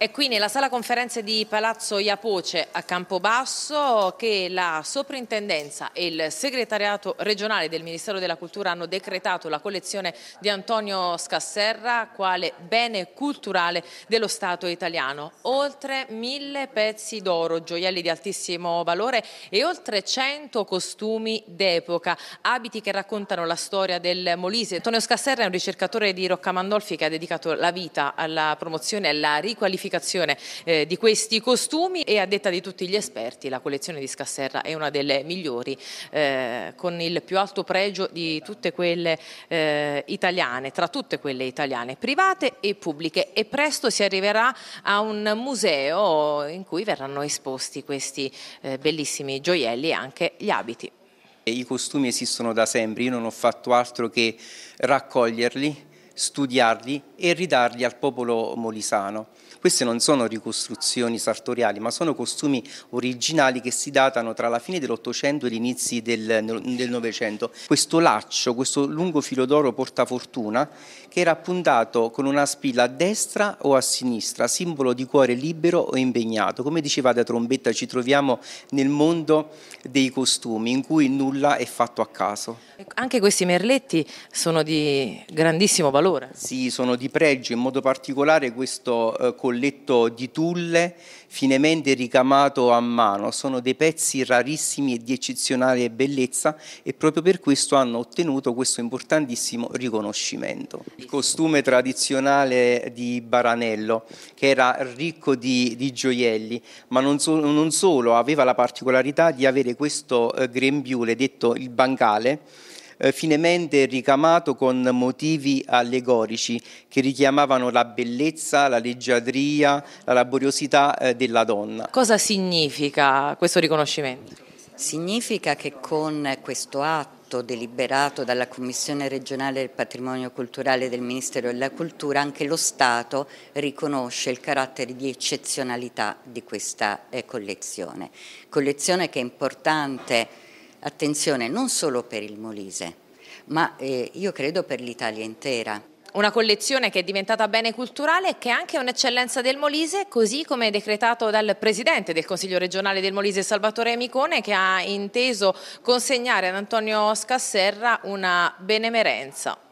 È qui nella sala conferenze di Palazzo Iapoce a Campobasso che la Soprintendenza e il Segretariato regionale del Ministero della Cultura hanno decretato la collezione di Antonio Scasserra quale bene culturale dello Stato italiano. Oltre 1000 pezzi d'oro, gioielli di altissimo valore e oltre 100 costumi d'epoca, abiti che raccontano la storia del Molise. Antonio Scasserra è un ricercatore di Roccamandolfi che ha dedicato la vita alla promozione e alla riqualificazione di questi costumi e a detta di tutti gli esperti la collezione di Scasserra è una delle migliori con il più alto pregio di tutte quelle italiane, tra tutte quelle italiane private e pubbliche, e presto si arriverà a un museo in cui verranno esposti questi bellissimi gioielli e anche gli abiti. I costumi esistono da sempre, io non ho fatto altro che raccoglierli, studiarli e ridarli al popolo molisano. Queste non sono ricostruzioni sartoriali, ma sono costumi originali che si datano tra la fine dell'Ottocento e gli inizi del Novecento. Questo laccio, questo lungo filo d'oro portafortuna, che era appuntato con una spilla a destra o a sinistra, simbolo di cuore libero o impegnato. Come diceva da Trombetta, ci troviamo nel mondo dei costumi, in cui nulla è fatto a caso. Anche questi merletti sono di grandissimo valore. Sì, sono di pregio, in modo particolare questo colletto di tulle finemente ricamato a mano, sono dei pezzi rarissimi e di eccezionale bellezza e proprio per questo hanno ottenuto questo importantissimo riconoscimento. Il costume tradizionale di Baranello, che era ricco di gioielli, ma non solo, aveva la particolarità di avere questo grembiule, detto il bancale, finemente ricamato con motivi allegorici che richiamavano la bellezza, la leggiadria, la laboriosità della donna. Cosa significa questo riconoscimento? Significa che con questo atto deliberato dalla Commissione regionale del patrimonio culturale del Ministero della Cultura, anche lo Stato riconosce il carattere di eccezionalità di questa collezione. Collezione che è importante, attenzione, non solo per il Molise, ma io credo per l'Italia intera. Una collezione che è diventata bene culturale e che è anche un'eccellenza del Molise, così come decretato dal Presidente del Consiglio regionale del Molise, Salvatore Micone, che ha inteso consegnare ad Antonio Scasserra una benemerenza.